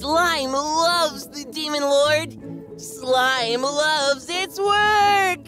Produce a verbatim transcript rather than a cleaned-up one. Slime loves the Demon Lord. Slime loves its work.